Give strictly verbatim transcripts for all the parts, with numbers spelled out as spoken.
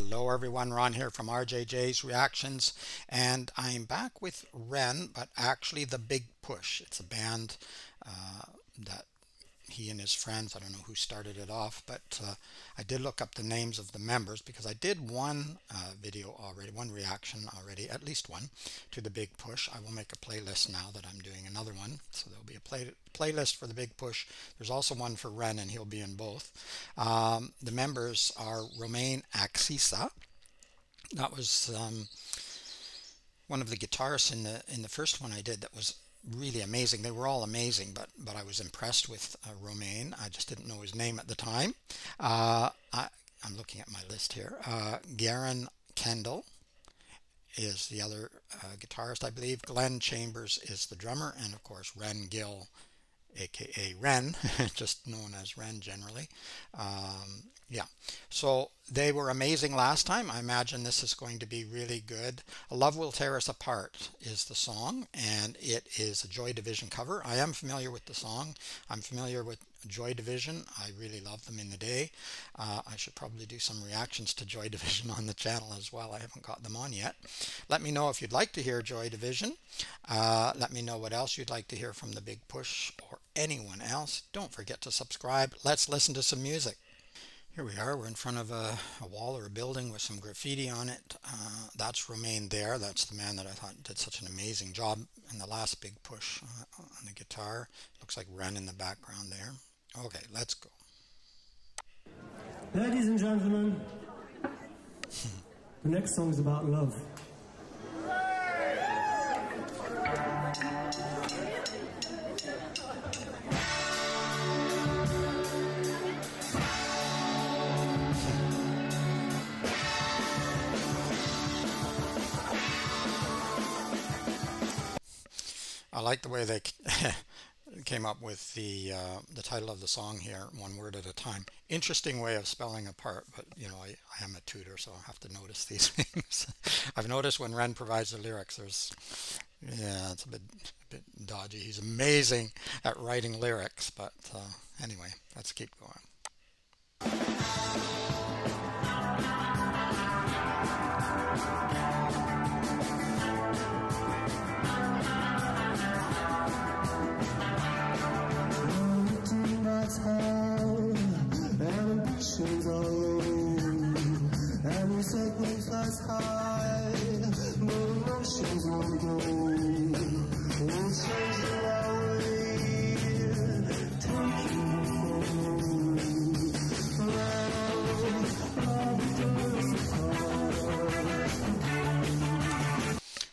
Hello everyone, Ron here from R J J's Reactions, and I'm back with Ren, but actually The Big Push. It's a band uh, that he and his friends, I don't know who started it off, but uh, I did look up the names of the members because I did one uh, video already, one reaction already, at least one, to The Big Push. I will make a playlist now that I'm doing another one, so there'll be a play playlist for The Big Push. There's also one for Ren, and he'll be in both. Um, the members are Romain Axisa. That was um, one of the guitarists in the in the first one I did that was really amazing. They were all amazing, but but I was impressed with uh, Romain. I just didn't know his name at the time. Uh, I, I'm looking at my list here. Uh, Goran Kendall is the other uh, guitarist, I believe. Glenn Chambers is the drummer, and of course Ren Gill, aka Ren, just known as Ren generally. Um, yeah, so they were amazing last time. I imagine this is going to be really good. A Love Will Tear Us Apart is the song, and it is a Joy Division cover. I am familiar with the song. I'm familiar with Joy Division. I really love them in the day. Uh, I should probably do some reactions to Joy Division on the channel as well. I haven't got them on yet. Let me know if you'd like to hear Joy Division. Uh, let me know what else you'd like to hear from The Big Push or anyone else. Don't forget to subscribe. Let's listen to some music. Here we are. We're in front of a, a wall or a building with some graffiti on it. Uh, that's Romain there. That's the man that I thought did such an amazing job in the last Big Push uh, on the guitar. Looks like Ren in the background there. Okay, let's go. Ladies and gentlemen, the next song is about love. I like the way they came up with the uh, the title of the song here, one word at a time. Interesting way of spelling apart, but you know, I, I am a tutor, so I have to notice these things. I've noticed when Ren provides the lyrics, there's, yeah, it's a bit, a bit dodgy. He's amazing at writing lyrics, but uh, anyway, let's keep going.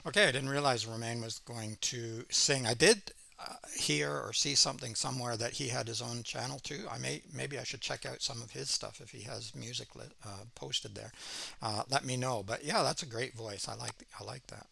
Okay, I didn't realize Romain was going to sing. I did uh, hear or see something somewhere that he had his own channel too. I may maybe I should check out some of his stuff if he has music lit, uh, posted there. Uh, let me know. But yeah, that's a great voice. I like I like that.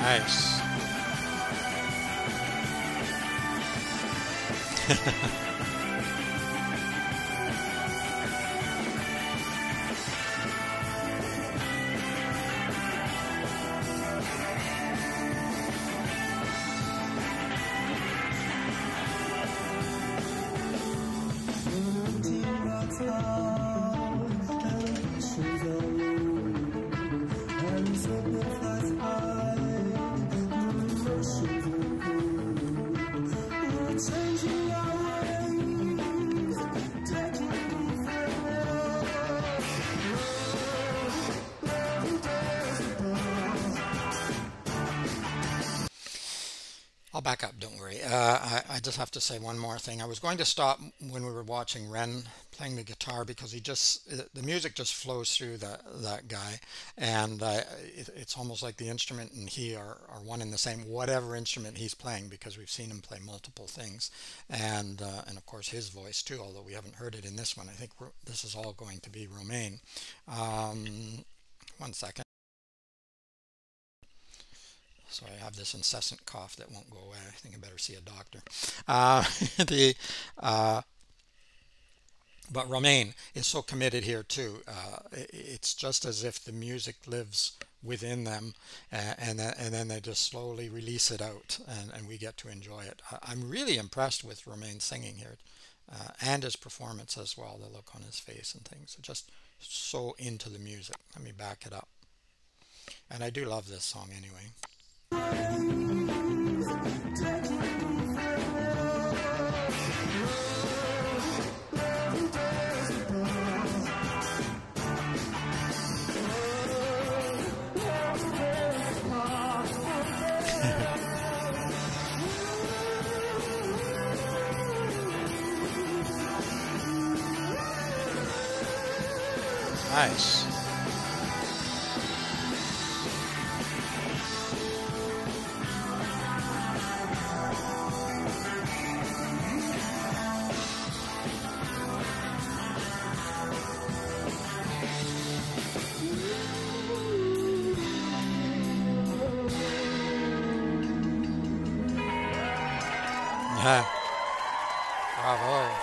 Nice. Change your life. I'll back up, don't worry. Uh, I, I just have to say one more thing. I was going to stop when we were watching Ren playing the guitar because he just, the music just flows through that, that guy. And uh, it, it's almost like the instrument and he are, are one and the same, whatever instrument he's playing, because we've seen him play multiple things. And, uh, and of course his voice too, although we haven't heard it in this one. I think we're, this is all going to be Romain. Um, one second. So I have this incessant cough that won't go away. I think I better see a doctor. Uh, the, uh, but Romain is so committed here too. Uh, it's just as if the music lives within them, uh, and, th and then they just slowly release it out, and, and we get to enjoy it. I'm really impressed with Romain singing here, uh, and his performance as well, the look on his face and things. Just so into the music. Let me back it up. And I do love this song anyway. Nice. Yeah. Bravo.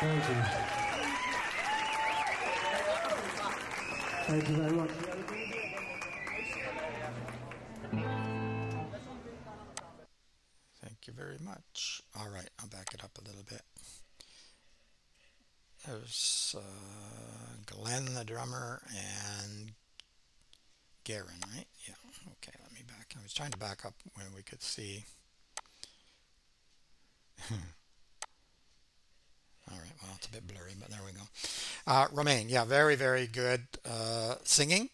Thank you. Thank you very much. Thank you very much. All right, I'll back it up a little bit. There's uh, Glenn the drummer and Goran, right? Yeah. Okay, let me back. I was trying to back up where we could see. All right, well, it's a bit blurry, but there we go. Uh, Romain, yeah, very, very good uh, singing.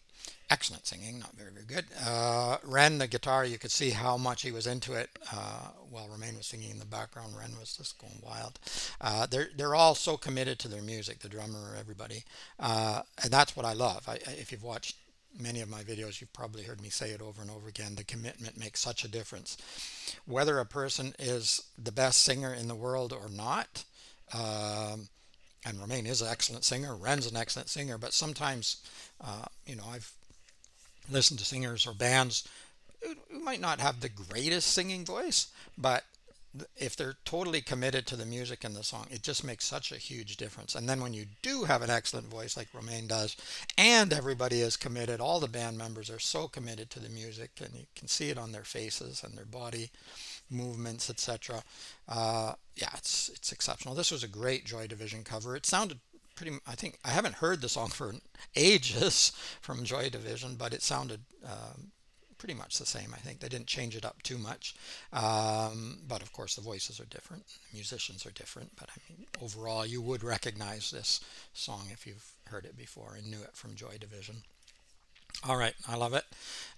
Excellent singing, not very, very good. Uh, Ren, the guitar, you could see how much he was into it. Uh, while Romain was singing in the background, Ren was just going wild. Uh, they're, they're all so committed to their music, the drummer, everybody. Uh, and that's what I love. I, if you've watched many of my videos, you've probably heard me say it over and over again. The commitment makes such a difference. Whether a person is the best singer in the world or not, um, and Romain is an excellent singer, Ren's an excellent singer, but sometimes, uh, you know, I've listened to singers or bands who might not have the greatest singing voice, but if they're totally committed to the music and the song, it just makes such a huge difference. And then when you do have an excellent voice like Romain does, and everybody is committed, all the band members are so committed to the music, and you can see it on their faces and their body movements, et cetera. Uh, yeah, it's it's exceptional. This was a great Joy Division cover. It sounded pretty. I think I haven't heard the song for ages from Joy Division, but it sounded. Um, pretty much the same. I think they didn't change it up too much, um, but of course the voices are different, the musicians are different, but I mean overall you would recognize this song if you've heard it before and knew it from Joy Division. All right, I love it.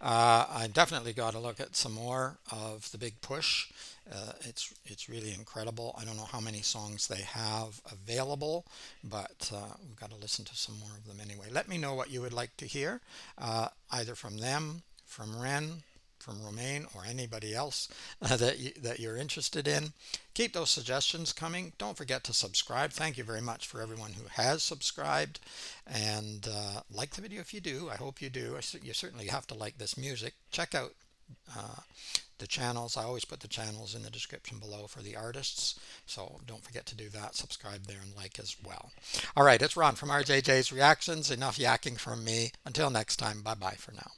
Uh, I definitely got to look at some more of The Big Push. Uh, it's it's really incredible. I don't know how many songs they have available, but uh, we've got to listen to some more of them anyway. Let me know what you would like to hear, uh, either from them, from Ren, from Romain, or anybody else uh, that, you, that you're interested in. Keep those suggestions coming. Don't forget to subscribe. Thank you very much for everyone who has subscribed. And uh, like the video if you do. I hope you do. You certainly have to like this music. Check out uh, the channels. I always put the channels in the description below for the artists. So don't forget to do that. Subscribe there and like as well. All right, it's Ron from R J J's Reactions. Enough yakking from me. Until next time, bye-bye for now.